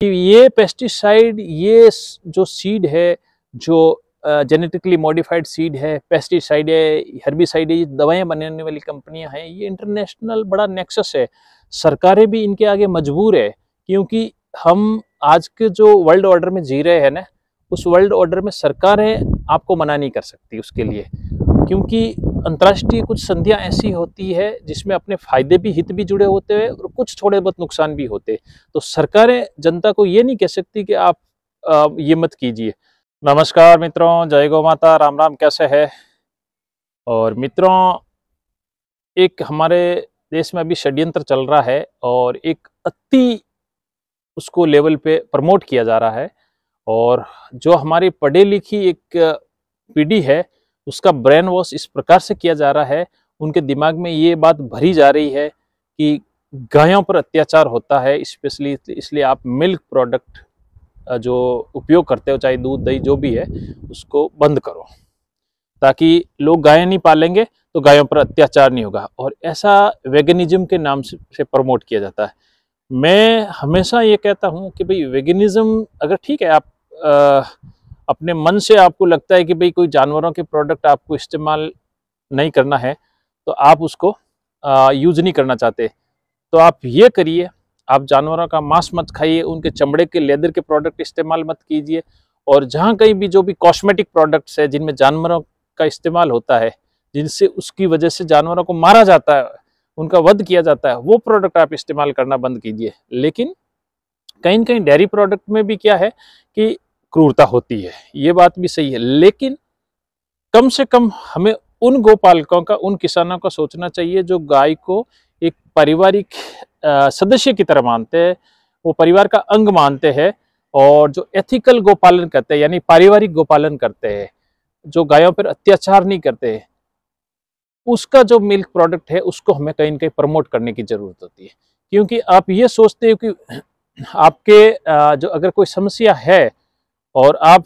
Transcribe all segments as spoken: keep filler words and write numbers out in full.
कि ये पेस्टिसाइड, ये जो सीड है, जो जेनेटिकली मॉडिफाइड सीड है, पेस्टिसाइड है, हर्बिसाइड है, ये दवाएं बनाने वाली कंपनियां हैं, ये इंटरनेशनल बड़ा नेक्सस है। सरकारें भी इनके आगे मजबूर है, क्योंकि हम आज के जो वर्ल्ड ऑर्डर में जी रहे हैं ना, उस वर्ल्ड ऑर्डर में सरकारें आपको मना नहीं कर सकती उसके लिए, क्योंकि अंतर्राष्ट्रीय कुछ संधियां ऐसी होती है जिसमें अपने फ़ायदे भी, हित भी जुड़े होते हैं और कुछ थोड़े बहुत नुकसान भी होते हैं। तो सरकारें जनता को ये नहीं कह सकती कि आप आ, ये मत कीजिए। नमस्कार मित्रों, जय गौ माता, राम राम, कैसे है। और मित्रों, एक हमारे देश में अभी षड्यंत्र चल रहा है और एक अति उसको लेवल पे प्रमोट किया जा रहा है, और जो हमारी पढ़ी लिखी एक पीढ़ी है उसका ब्रेन वॉश इस प्रकार से किया जा रहा है, उनके दिमाग में ये बात भरी जा रही है कि गायों पर अत्याचार होता है, स्पेशली इसलिए आप मिल्क प्रोडक्ट जो उपयोग करते हो, चाहे दूध दही जो भी है, उसको बंद करो, ताकि लोग गाय नहीं पालेंगे तो गायों पर अत्याचार नहीं होगा। और ऐसा वेगनिज्म के नाम से प्रमोट किया जाता है। मैं हमेशा ये कहता हूँ कि भाई वेगनिज्म अगर ठीक है, आप आ, अपने मन से आपको लगता है कि भाई कोई जानवरों के प्रोडक्ट आपको इस्तेमाल नहीं करना है, तो आप उसको आ, यूज नहीं करना चाहते, तो आप ये करिए, आप जानवरों का मांस मत खाइए, उनके चमड़े के लेदर के प्रोडक्ट इस्तेमाल मत कीजिए, और जहाँ कहीं भी जो भी कॉस्मेटिक प्रोडक्ट्स है जिनमें जानवरों का इस्तेमाल होता है, जिनसे उसकी वजह से जानवरों को मारा जाता है, उनका वध किया जाता है, वो प्रोडक्ट आप इस्तेमाल करना बंद कीजिए। लेकिन कहीं ना कहीं डेयरी प्रोडक्ट में भी क्या है कि क्रूरता होती है, ये बात भी सही है, लेकिन कम से कम हमें उन गोपालकों का, उन किसानों का सोचना चाहिए जो गाय को एक पारिवारिक सदस्य की तरह मानते हैं, वो परिवार का अंग मानते हैं, और जो एथिकल गोपालन करते हैं, यानी पारिवारिक गोपालन करते हैं, जो गायों पर अत्याचार नहीं करते हैं, उसका जो मिल्क प्रोडक्ट है उसको हमें कहीं ना कहीं प्रमोट करने की ज़रूरत होती है। क्योंकि आप ये सोचते हो कि आपके जो अगर कोई समस्या है और आप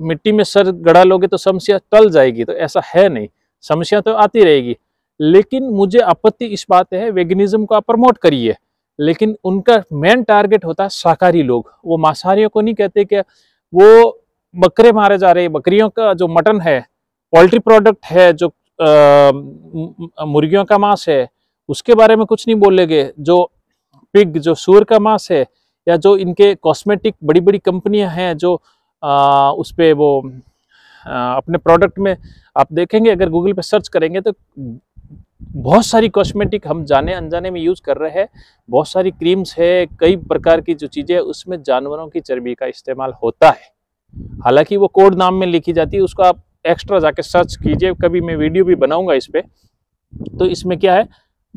मिट्टी में सर गड़ा लोगे तो समस्या टल जाएगी, तो ऐसा है नहीं, समस्या तो आती रहेगी। लेकिन मुझे आपत्ति इस बात है, वेगनिज्म को आप प्रमोट करिए, लेकिन उनका मेन टारगेट होता है शाकाहारी लोग। वो मांसाहारियों को नहीं कहते कि वो बकरे मारे जा रहे हैं, बकरियों का जो मटन है, पोल्ट्री प्रोडक्ट है, जो मुर्गियों का मांस है, उसके बारे में कुछ नहीं बोलेंगे। जो पिग, जो सूअर का मांस है, या जो इनके कॉस्मेटिक बड़ी बड़ी कंपनियां हैं जो आ, उस पर वो आ, अपने प्रोडक्ट में आप देखेंगे, अगर गूगल पे सर्च करेंगे तो बहुत सारी कॉस्मेटिक हम जाने अनजाने में यूज़ कर रहे हैं, बहुत सारी क्रीम्स है, कई प्रकार की जो चीज़ें हैं, उसमें जानवरों की चर्बी का इस्तेमाल होता है। हालांकि वो कोड नाम में लिखी जाती है, उसको आप एक्स्ट्रा जाके सर्च कीजिए, कभी मैं वीडियो भी बनाऊँगा इस पर। तो इसमें क्या है,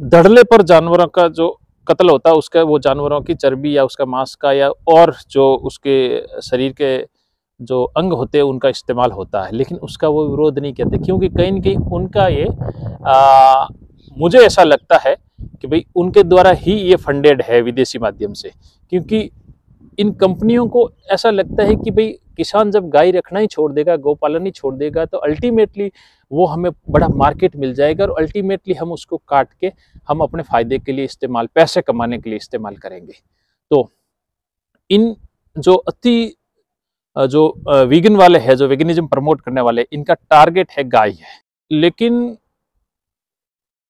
धड़ल्ले पर जानवरों का जो कत्ल होता है, उसका वो जानवरों की चर्बी या उसका मांस का या और जो उसके शरीर के जो अंग होते हैं उनका इस्तेमाल होता है, लेकिन उसका वो विरोध नहीं करते, क्योंकि कहीं ना कहीं उनका ये आ, मुझे ऐसा लगता है कि भाई उनके द्वारा ही ये फंडेड है विदेशी माध्यम से। क्योंकि इन कंपनियों को ऐसा लगता है कि भाई किसान जब गाय रखना ही छोड़ देगा, गौपालन ही छोड़ देगा, तो अल्टीमेटली वो हमें बड़ा मार्केट मिल जाएगा, और अल्टीमेटली हम उसको काट के हम अपने फ़ायदे के लिए इस्तेमाल, पैसे कमाने के लिए इस्तेमाल करेंगे। तो इन जो अति जो वीगन वाले हैं, जो वेगनिज्म प्रमोट करने वाले, इनका टारगेट है गाय है, लेकिन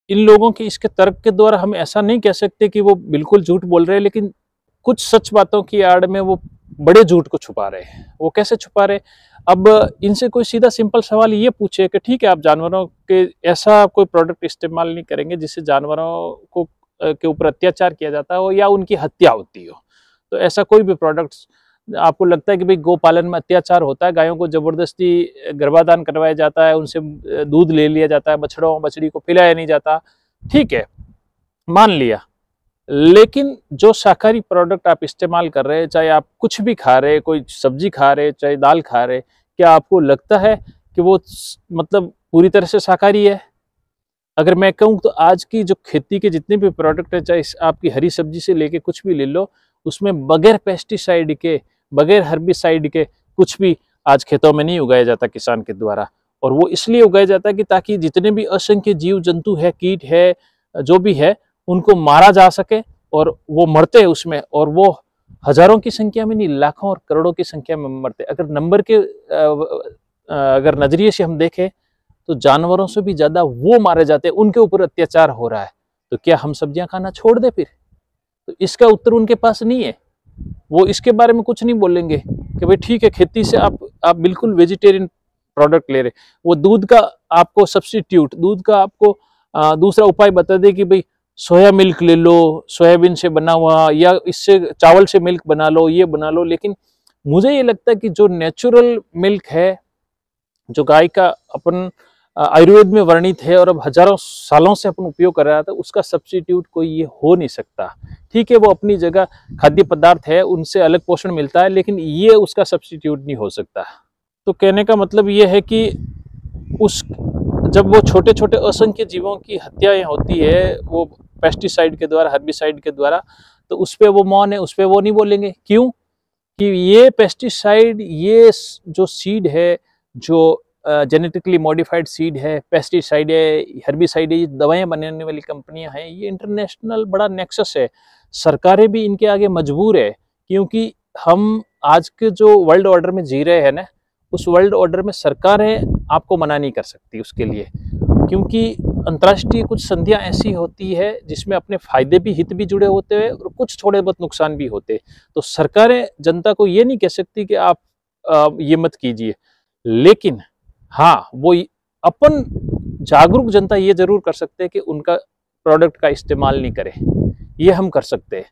इन लोगों के इसके तर्क के द्वारा हम ऐसा नहीं कह सकते कि वो बिल्कुल झूठ बोल रहे हैं, लेकिन कुछ सच बातों की आड़ में वो बड़े झूठ को छुपा रहे हैं। वो कैसे छुपा रहे हैं? अब इनसे कोई सीधा सिंपल सवाल ये पूछे कि ठीक है, आप जानवरों के ऐसा कोई प्रोडक्ट इस्तेमाल नहीं करेंगे जिससे जानवरों को के ऊपर अत्याचार किया जाता हो या उनकी हत्या होती हो, तो ऐसा कोई भी प्रोडक्ट्स आपको लगता है कि भाई गोपालन में अत्याचार होता है, गायों को ज़बरदस्ती गर्भाधान करवाया जाता है, उनसे दूध ले लिया जाता है, बछड़ों बछड़ी को पिलाया नहीं जाता, ठीक है, मान लिया। लेकिन जो शाकाहारी प्रोडक्ट आप इस्तेमाल कर रहे हैं, चाहे आप कुछ भी खा रहे, कोई सब्जी खा रहे, चाहे दाल खा रहे, क्या आपको लगता है कि वो मतलब पूरी तरह से शाकाहारी है? अगर मैं कहूँ तो आज की जो खेती के जितने भी प्रोडक्ट हैं, चाहे आपकी हरी सब्जी से लेके कुछ भी ले लो, उसमें बगैर पेस्टिसाइड के, बगैर हर्बिसाइड के कुछ भी आज खेतों में नहीं उगाया जाता किसान के द्वारा। और वो इसलिए उगाया जाता है कि ताकि जितने भी असंख्य जीव जंतु है, कीट है, जो भी है, उनको मारा जा सके, और वो मरते हैं उसमें, और वो हजारों की संख्या में नहीं, लाखों और करोड़ों की संख्या में मरते। अगर नंबर के अगर नजरिए से हम देखें तो जानवरों से भी ज्यादा वो मारे जाते हैं, उनके ऊपर अत्याचार हो रहा है। तो क्या हम सब्जियां खाना छोड़ दे फिर? तो इसका उत्तर उनके पास नहीं है। वो इसके बारे में कुछ नहीं बोलेंगे कि भाई ठीक है, खेती से आप आप बिल्कुल वेजिटेरियन प्रोडक्ट ले रहे। वो दूध का आपको सब्स्टिट्यूट, दूध का आपको आ, दूसरा उपाय बता दे कि भाई सोया मिल्क ले लो, सोयाबीन से बना हुआ, या इससे चावल से मिल्क बना लो, ये बना लो। लेकिन मुझे ये लगता है कि जो नेचुरल मिल्क है, जो गाय का अपन आयुर्वेद में वर्णित है और अब हजारों सालों से अपन उपयोग कर रहा था, उसका सब्स्टिट्यूट कोई ये हो नहीं सकता। ठीक है, वो अपनी जगह खाद्य पदार्थ है, उनसे अलग पोषण मिलता है, लेकिन ये उसका सब्स्टिट्यूट नहीं हो सकता। तो कहने का मतलब ये है कि उस जब वो छोटे छोटे असंख्य जीवों की हत्याएं होती है वो पेस्टिसाइड के द्वारा, हर्बिसाइड के द्वारा, तो उस पर वो मौन है, उस पर वो नहीं बोलेंगे। क्यों? कि ये पेस्टिसाइड, ये जो सीड है, जो जेनेटिकली मॉडिफाइड सीड है, पेस्टिसाइड है, हर्बिसाइड है, ये दवाएं बनाने वाली कंपनियां हैं, ये इंटरनेशनल बड़ा नेक्सस है। सरकारें भी इनके आगे मजबूर है, क्योंकि हम आज के जो वर्ल्ड ऑर्डर में जी रहे हैं ना, उस वर्ल्ड ऑर्डर में सरकारें आपको मना नहीं कर सकती उसके लिए, क्योंकि अंतर्राष्ट्रीय कुछ संधियां ऐसी होती है जिसमें अपने फायदे भी, हित भी जुड़े होते हैं और कुछ थोड़े बहुत नुकसान भी होते हैं। तो सरकारें जनता को ये नहीं कह सकती कि आप आ, ये मत कीजिए, लेकिन हाँ, वो अपन जागरूक जनता ये जरूर कर सकते हैं कि उनका प्रोडक्ट का इस्तेमाल नहीं करें, ये हम कर सकते हैं।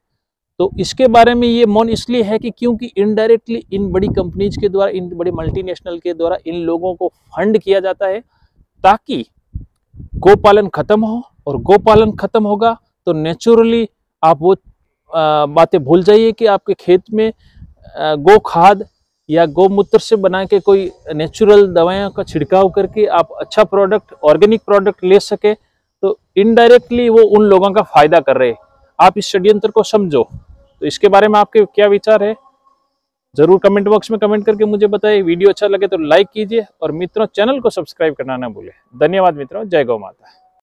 तो इसके बारे में ये मौन इसलिए है कि क्योंकि इनडायरेक्टली इन बड़ी कंपनीज के द्वारा, इन बड़ी मल्टीनेशनल के द्वारा इन लोगों को फंड किया जाता है ताकि गोपालन खत्म हो, और गोपालन खत्म होगा तो नेचुरली आप वो बातें भूल जाइए कि आपके खेत में गो खाद या गोमूत्र से बना के कोई नेचुरल दवाइयों का छिड़काव करके आप अच्छा प्रोडक्ट, ऑर्गेनिक प्रोडक्ट ले सके। तो इनडायरेक्टली वो उन लोगों का फायदा कर रहे हैं। आप इस षड्यंत्र को समझो। तो इसके बारे में आपके क्या विचार है, जरूर कमेंट बॉक्स में कमेंट करके मुझे बताइए। वीडियो अच्छा लगे तो लाइक कीजिए और मित्रों, चैनल को सब्सक्राइब करना ना भूलें। धन्यवाद मित्रों, जय गौ माता।